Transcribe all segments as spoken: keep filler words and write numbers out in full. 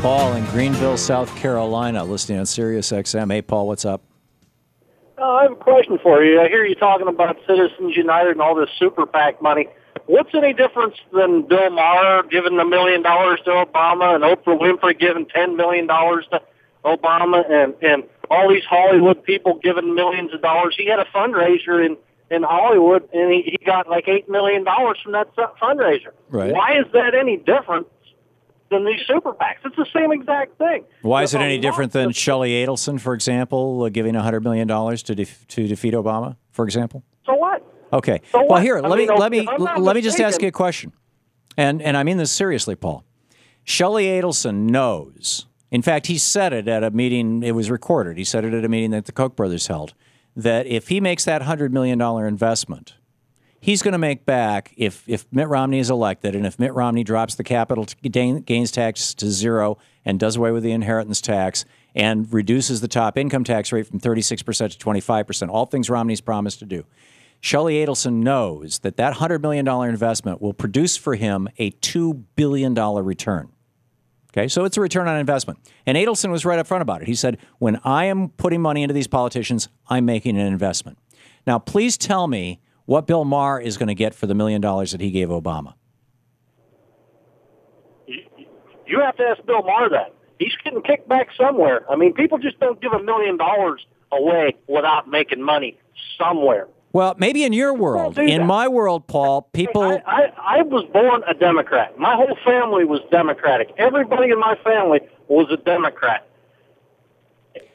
Paul in Greenville, South Carolina, listening on Sirius X M. Hey, Paul, what's up? Uh, I have a question for you. I hear you talking about Citizens United and all this Super PAC money. What's any difference than Bill Maher giving a million dollars to Obama and Oprah Winfrey giving ten million dollars to Obama and, and all these Hollywood people giving millions of dollars? He had a fundraiser in, in Hollywood, and he, he got like eight million dollars from that fundraiser. Right. Why is that any different than these super PACs? It's the same exact thing. Why is it any different than Shelley Adelson, for example, uh, giving one hundred million dollars to, def to defeat Obama, for example? So what? Okay. So well, what? here, let I me mean, let me let me just ask you a question, and and I mean this seriously, Paul. Shelley Adelson knows. In fact, he said it at a meeting. It was recorded. He said it at a meeting that the Koch brothers held. That if he makes that hundred million dollar investment, he's going to make back if if Mitt Romney is elected, and if Mitt Romney drops the capital gains tax to zero and does away with the inheritance tax and reduces the top income tax rate from thirty six percent to twenty five percent. All things Romney's promised to do. Shelley Adelson knows that that one hundred million dollar investment will produce for him a two billion dollar return. Okay, so it's a return on investment. And Adelson was right up front about it. He said, when I am putting money into these politicians, I'm making an investment. Now, please tell me what Bill Maher is going to get for the million dollars that he gave Obama. You have to ask Bill Maher that. He's getting kicked back somewhere. I mean, people just don't give a million dollars away without making money somewhere. Well, maybe in your world. In my world, Paul, people... I, I, I was born a Democrat. My whole family was Democratic. Everybody in my family was a Democrat.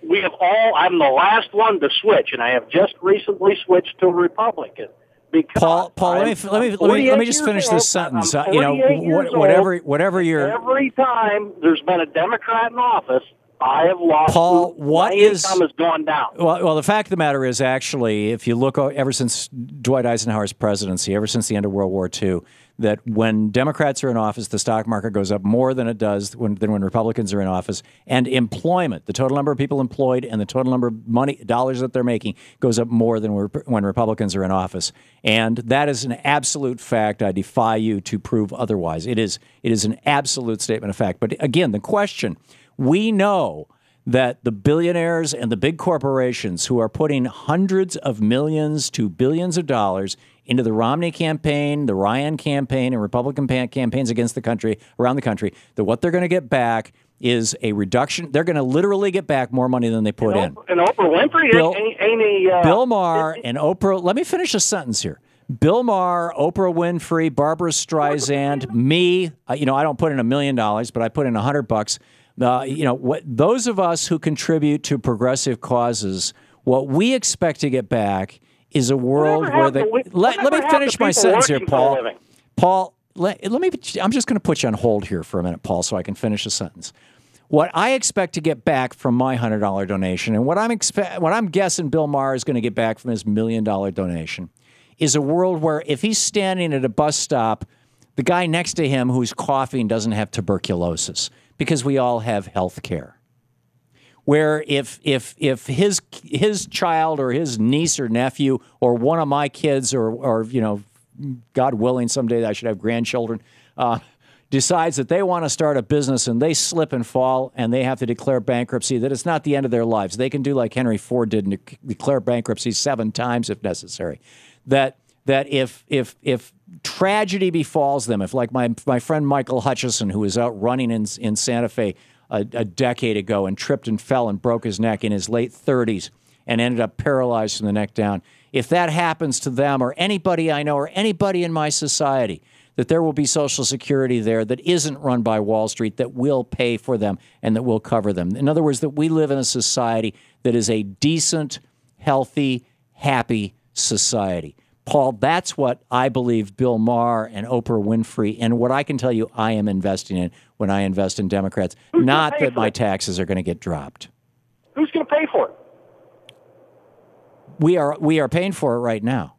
We have all... I'm the last one to switch, and I have just recently switched to a Republican. Because Paul, Paul, let me, let me, let me, let me just finish this sentence. Uh, you know, wh whatever, whatever you're... Every time there's been a Democrat in office... I have lost. Paul, what is, income has gone down. Well, well, the fact of the matter is, actually, if you look ever since Dwight Eisenhower's presidency, ever since the end of World War Two, that when Democrats are in office, the stock market goes up more than it does when, than when Republicans are in office. And employment, the total number of people employed and the total number of money dollars that they're making goes up more than when Republicans are in office. And that is an absolute fact. I defy you to prove otherwise. It is, it is an absolute statement of fact. But again, the question... We know that the billionaires and the big corporations who are putting hundreds of millions to billions of dollars into the Romney campaign, the Ryan campaign, and Republican campaigns against the country, around the country, that what they're going to get back is a reduction. They're going to literally get back more money than they put in. And Oprah Winfrey, Bill, ain't, ain't a, uh, Bill Maher and Oprah, let me finish a sentence here. Bill Maher, Oprah Winfrey, Barbara Streisand, me, uh, you know, I don't put in a million dollars, but I put in a hundred bucks. Uh, you know, what, those of us who contribute to progressive causes, what we expect to get back is a world where they... The, let, let me finish my sentence here, Paul. Paul, let, let me... I'm just going to put you on hold here for a minute, Paul, so I can finish a sentence. What I expect to get back from my one hundred dollar donation and what I'm, expe what I'm guessing Bill Maher is going to get back from his million dollar donation is a world where if he's standing at a bus stop, the guy next to him who's coughing doesn't have tuberculosis. Because we all have health care, where if if if his his child or his niece or nephew or one of my kids or or you know, God willing, someday I should have grandchildren, uh, decides that they want to start a business and they slip and fall and they have to declare bankruptcy, that it's not the end of their lives. They can do like Henry Ford did and declare bankruptcy seven times if necessary. That that if if if. Tragedy befalls them. If, like my my friend Michael Hutchison, who was out running in in Santa Fe a, a decade ago and tripped and fell and broke his neck in his late thirties and ended up paralyzed from the neck down, if that happens to them or anybody I know or anybody in my society, that there will be Social Security there that isn't run by Wall Street, that will pay for them and that will cover them. In other words, that we live in a society that is a decent, healthy, happy society. Paul, that's what I believe Bill Maher and Oprah Winfrey and what I can tell you I am investing in when I invest in Democrats. Who's not that my it? taxes are going to get dropped. Who's going to pay for it? We are we are paying for it right now.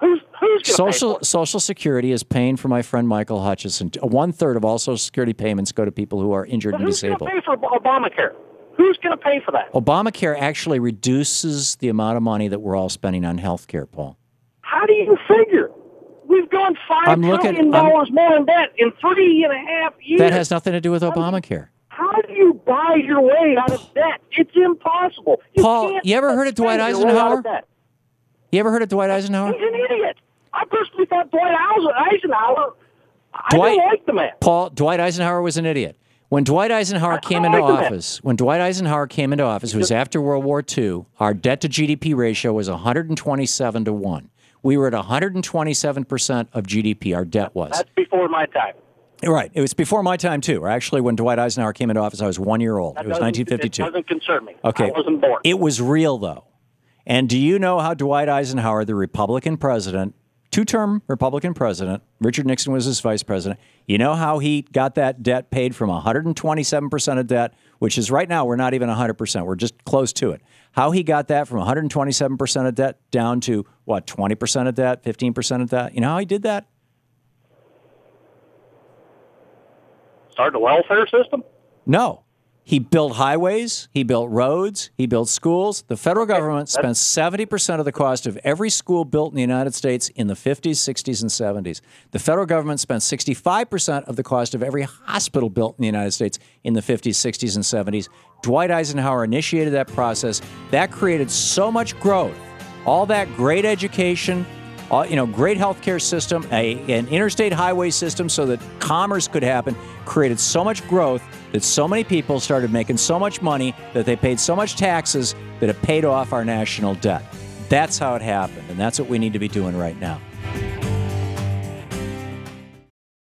Who's who's going to pay for it? Social Security is paying for my friend Michael Hutchison. One third of all Social Security payments go to people who are injured but and who's disabled. Who's going to pay for Obamacare? Who's going to pay for that? Obamacare actually reduces the amount of money that we're all spending on health care, Paul. How do you figure? We've gone five I'm looking, trillion dollars I'm, more than that in three and a half years. That has nothing to do with Obamacare. How do you buy your way out of debt? It's impossible. You Paul, you ever heard of Dwight Eisenhower? Of you ever heard of Dwight Eisenhower? He's an idiot. I personally thought Dwight Eisenhower, Dwight, I didn't like the man. Paul, Dwight Eisenhower was an idiot. When Dwight Eisenhower came into office, when Dwight Eisenhower came into office, it was after World War Two, our debt to G D P ratio was one hundred twenty-seven to one. We were at one hundred twenty-seven percent of G D P, our debt was. That's before my time. Right. It was before my time, too. Actually, when Dwight Eisenhower came into office, I was one year old. That it was nineteen fifty-two. It doesn't concern me. Okay. I wasn't born. It was real, though. And do you know how Dwight Eisenhower, the Republican president, two-term Republican president, Richard Nixon was his vice president. You know how he got that debt paid from one hundred twenty-seven percent of debt, which is right now we're not even one hundred percent. We're just close to it. How he got that from one hundred twenty-seven percent of debt down to, what, twenty percent of debt, fifteen percent of debt? You know how he did that? Start a welfare system? No. He built highways, he built roads, he built schools. The federal government spent seventy percent of the cost of every school built in the United States in the fifties, sixties, and seventies. The federal government spent sixty-five percent of the cost of every hospital built in the United States in the fifties, sixties, and seventies. Dwight Eisenhower initiated that process. That created so much growth. All that great education, all, you know, great healthcare system, a, an interstate highway system so that commerce could happen, created so much growth that so many people started making so much money that they paid so much taxes that it paid off our national debt. That's how it happened, and that's what we need to be doing right now.